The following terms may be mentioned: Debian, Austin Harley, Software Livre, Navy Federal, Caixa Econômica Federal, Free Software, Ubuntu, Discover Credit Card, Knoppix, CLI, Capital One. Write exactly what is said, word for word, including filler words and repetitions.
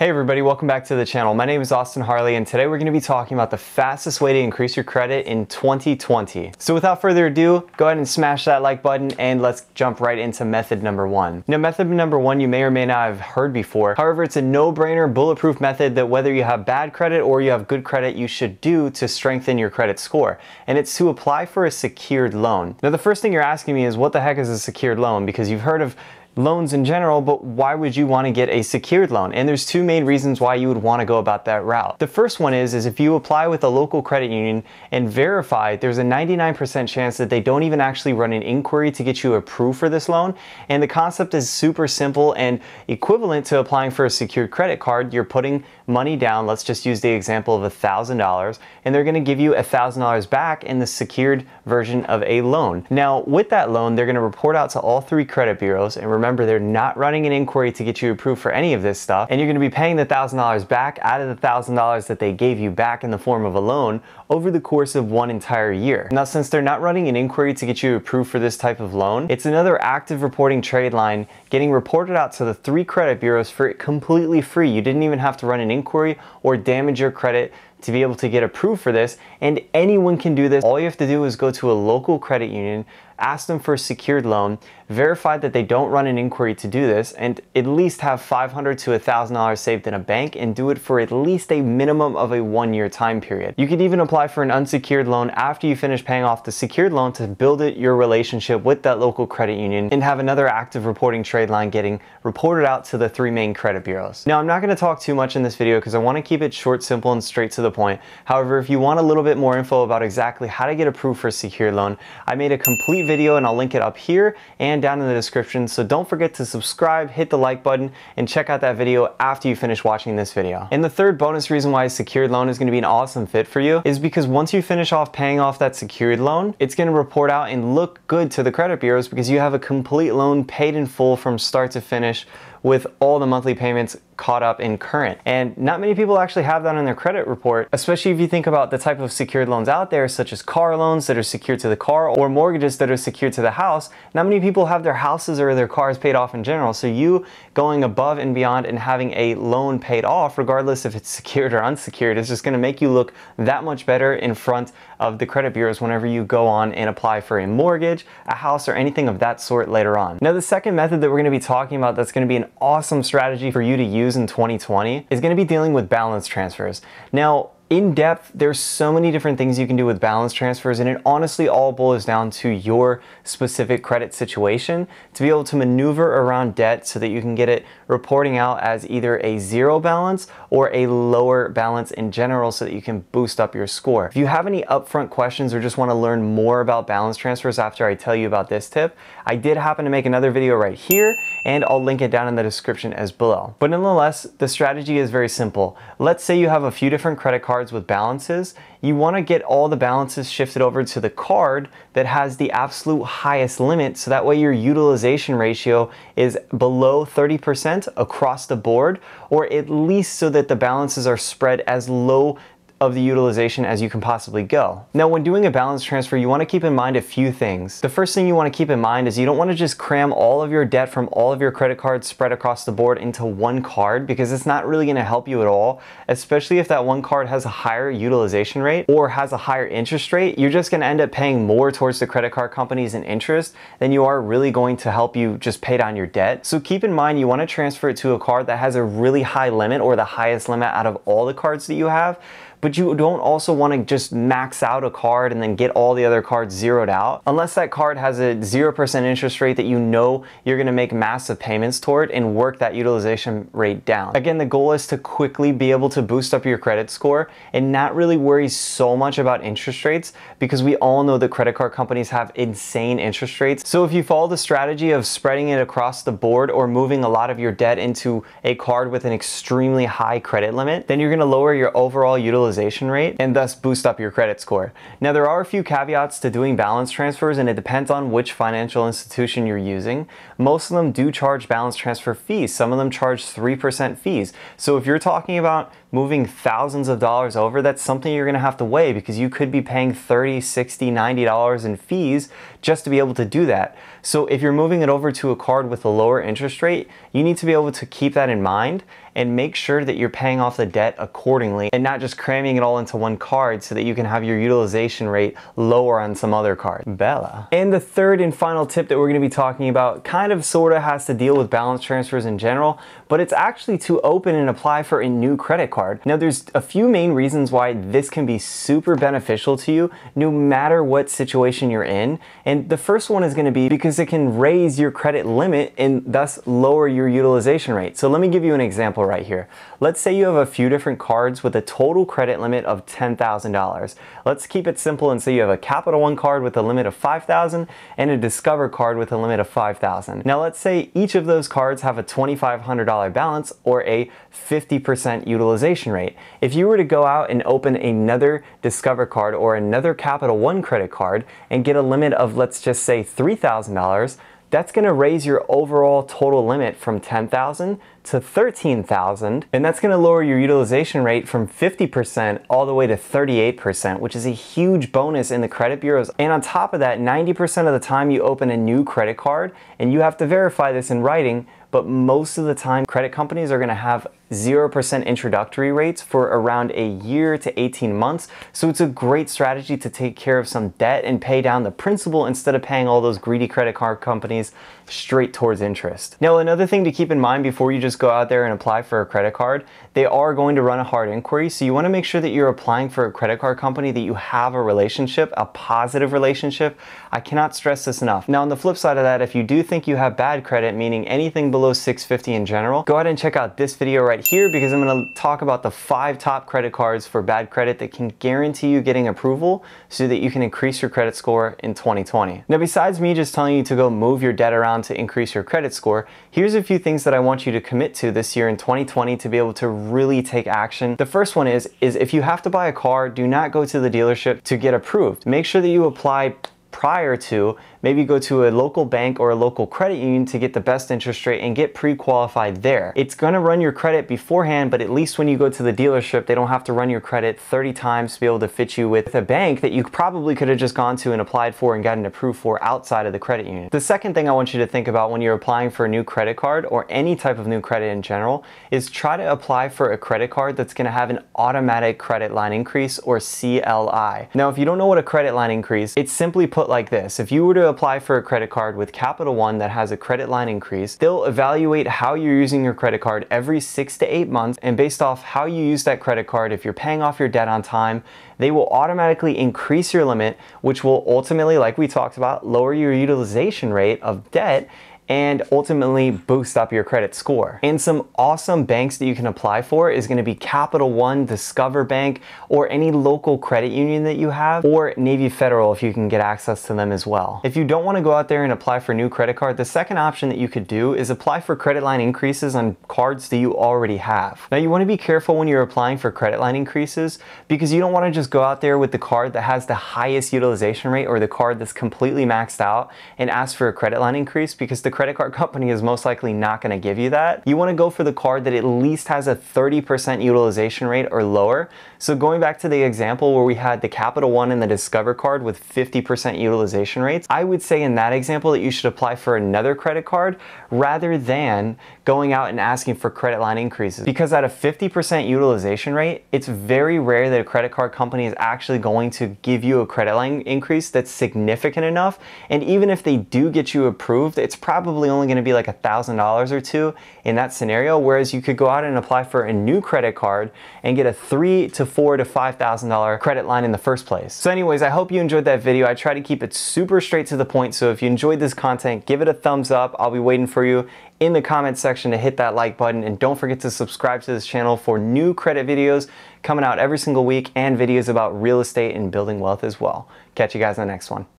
Hey everybody, welcome back to the channel. My name is Austin Harley and today we're going to be talking about the fastest way to increase your credit in twenty twenty. So without further ado, go ahead and smash that like button and let's jump right into method number one. Now method number one you may or may not have heard before, however it's a no-brainer bulletproof method that whether you have bad credit or you have good credit you should do to strengthen your credit score, and it's to apply for a secured loan. Now the first thing you're asking me is what the heck is a secured loan, because you've heard of loans in general, but why would you want to get a secured loan? And there's two main reasons why you would want to go about that route. The first one is, is if you apply with a local credit union and verify, there's a ninety-nine percent chance that they don't even actually run an inquiry to get you approved for this loan. And the concept is super simple and equivalent to applying for a secured credit card. You're putting money down, let's just use the example of a thousand dollars, and they're going to give you a thousand dollars back in the secured version of a loan. Now with that loan, they're going to report out to all three credit bureaus, and remember, they're not running an inquiry to get you approved for any of this stuff, and you're going to be paying the a thousand dollars back out of the a thousand dollars that they gave you back in the form of a loan over the course of one entire year. Now, since they're not running an inquiry to get you approved for this type of loan, it's another active reporting trade line getting reported out to the three credit bureaus for it completely free. You didn't even have to run an inquiry or damage your credit to be able to get approved for this, and anyone can do this. All you have to do is go to a local credit union, ask them for a secured loan, verify that they don't run an inquiry to do this, and at least have five hundred to a thousand dollars saved in a bank, and do it for at least a minimum of a one-year time period. You could even apply for an unsecured loan after you finish paying off the secured loan to build it your relationship with that local credit union and have another active reporting trade line getting reported out to the three main credit bureaus. Now, I'm not gonna talk too much in this video because I wanna keep it short, simple, and straight to the point. However, if you want a little bit more info about exactly how to get approved for a secured loan, I made a complete video and I'll link it up here and down in the description. So don't forget to subscribe, hit the like button, and check out that video after you finish watching this video. And the third bonus reason why a secured loan is going to be an awesome fit for you is because once you finish off paying off that secured loan, it's going to report out and look good to the credit bureaus because you have a complete loan paid in full from start to finish, with all the monthly payments caught up in current. And not many people actually have that on their credit report, especially if you think about the type of secured loans out there, such as car loans that are secured to the car or mortgages that are secured to the house. Not many people have their houses or their cars paid off in general. So you going above and beyond and having a loan paid off, regardless if it's secured or unsecured, is just gonna make you look that much better in front of the credit bureaus whenever you go on and apply for a mortgage, a house, or anything of that sort later on. Now, the second method that we're gonna be talking about that's gonna be an awesome strategy for you to use in twenty twenty is going to be dealing with balance transfers. Now, in depth, there's so many different things you can do with balance transfers, and it honestly all boils down to your specific credit situation to be able to maneuver around debt so that you can get it reporting out as either a zero balance or a lower balance in general so that you can boost up your score. If you have any upfront questions or just want to learn more about balance transfers after I tell you about this tip, I did happen to make another video right here and I'll link it down in the description as below. But nonetheless, the strategy is very simple. Let's say you have a few different credit cards with balances. You want to get all the balances shifted over to the card that has the absolute highest limit, so that way your utilization ratio is below thirty percent across the board, or at least so that the balances are spread as low of the utilization as you can possibly go. Now, when doing a balance transfer, you want to keep in mind a few things. The first thing you want to keep in mind is you don't want to just cram all of your debt from all of your credit cards spread across the board into one card, because it's not really going to help you at all, especially if that one card has a higher utilization rate or has a higher interest rate. You're just going to end up paying more towards the credit card companies in interest than you are really going to help you just pay down your debt. So keep in mind, you want to transfer it to a card that has a really high limit, or the highest limit out of all the cards that you have. But you don't also want to just max out a card and then get all the other cards zeroed out, unless that card has a zero percent interest rate that you know you're going to make massive payments toward and work that utilization rate down. Again, the goal is to quickly be able to boost up your credit score and not really worry so much about interest rates, because we all know that credit card companies have insane interest rates. So if you follow the strategy of spreading it across the board or moving a lot of your debt into a card with an extremely high credit limit, then you're going to lower your overall utilization rate and thus boost up your credit score. Now, there are a few caveats to doing balance transfers, and it depends on which financial institution you're using. Most of them do charge balance transfer fees. Some of them charge three percent fees. So if you're talking about moving thousands of dollars over, that's something you're going to have to weigh, because you could be paying thirty, sixty, ninety dollars in fees just to be able to do that. So if you're moving it over to a card with a lower interest rate, you need to be able to keep that in mind and make sure that you're paying off the debt accordingly and not just cramming it all into one card so that you can have your utilization rate lower on some other card. Bella. And the third and final tip that we're going to be talking about kind of sort of has to deal with balance transfers in general, but it's actually to open and apply for a new credit card. Now there's a few main reasons why this can be super beneficial to you no matter what situation you're in. And the first one is going to be because it can raise your credit limit and thus lower your utilization rate. So let me give you an example right here. Let's say you have a few different cards with a total credit limit of ten thousand dollars. Let's keep it simple and say you have a Capital One card with a limit of five thousand dollars and a Discover card with a limit of five thousand dollars. Now let's say each of those cards have a twenty-five hundred dollar balance or a fifty percent utilization rate. If you were to go out and open another Discover card or another Capital One credit card and get a limit of, let's just say, three thousand dollars, that's gonna raise your overall total limit from ten thousand dollars to thirteen thousand dollars, and that's gonna lower your utilization rate from fifty percent all the way to thirty-eight percent, which is a huge bonus in the credit bureaus. And on top of that, ninety percent of the time you open a new credit card, and you have to verify this in writing, but most of the time credit companies are gonna have zero percent introductory rates for around a year to eighteen months. So it's a great strategy to take care of some debt and pay down the principal instead of paying all those greedy credit card companies straight towards interest. Now, another thing to keep in mind before you just go out there and apply for a credit card, they are going to run a hard inquiry. So you wanna make sure that you're applying for a credit card company that you have a relationship, a positive relationship. I cannot stress this enough. Now, on the flip side of that, if you do think you have bad credit, meaning anything below six fifty in general, go ahead and check out this video right here because I'm going to talk about the five top credit cards for bad credit that can guarantee you getting approval so that you can increase your credit score in twenty twenty. Now, besides me just telling you to go move your debt around to increase your credit score, here's a few things that I want you to commit to this year in twenty twenty to be able to really take action. The first one is, is if you have to buy a car, do not go to the dealership to get approved. Make sure that you apply prior to, maybe go to a local bank or a local credit union to get the best interest rate and get pre-qualified there. It's gonna run your credit beforehand, but at least when you go to the dealership, they don't have to run your credit thirty times to be able to fit you with a bank that you probably could have just gone to and applied for and gotten approved for outside of the credit union. The second thing I want you to think about when you're applying for a new credit card or any type of new credit in general is try to apply for a credit card that's gonna have an automatic credit line increase or C L I. Now, if you don't know what a credit line increase, it's simply put like this. If you were to apply for a credit card with Capital One that has a credit line increase, they'll evaluate how you're using your credit card every six to eight months. And based off how you use that credit card, if you're paying off your debt on time, they will automatically increase your limit, which will ultimately, like we talked about, lower your utilization rate of debt and ultimately boost up your credit score. And some awesome banks that you can apply for is gonna be Capital One, Discover Bank, or any local credit union that you have, or Navy Federal if you can get access to them as well. If you don't wanna go out there and apply for a new credit card, the second option that you could do is apply for credit line increases on cards that you already have. Now you wanna be careful when you're applying for credit line increases because you don't wanna just go out there with the card that has the highest utilization rate or the card that's completely maxed out and ask for a credit line increase because the credit card company is most likely not going to give you that. You want to go for the card that at least has a thirty percent utilization rate or lower. So going back to the example where we had the Capital One and the Discover card with fifty percent utilization rates, I would say in that example that you should apply for another credit card rather than going out and asking for credit line increases. Because at a fifty percent utilization rate, it's very rare that a credit card company is actually going to give you a credit line increase that's significant enough. And even if they do get you approved, it's probably Probably only going to be like a thousand dollars or two in that scenario, whereas you could go out and apply for a new credit card and get a three to four to five thousand dollar credit line in the first place. So anyways, I hope you enjoyed that video. I try to keep it super straight to the point, so if you enjoyed this content, give it a thumbs up. I'll be waiting for you in the comment section to hit that like button, and don't forget to subscribe to this channel for new credit videos coming out every single week and videos about real estate and building wealth as well. Catch you guys in the next one.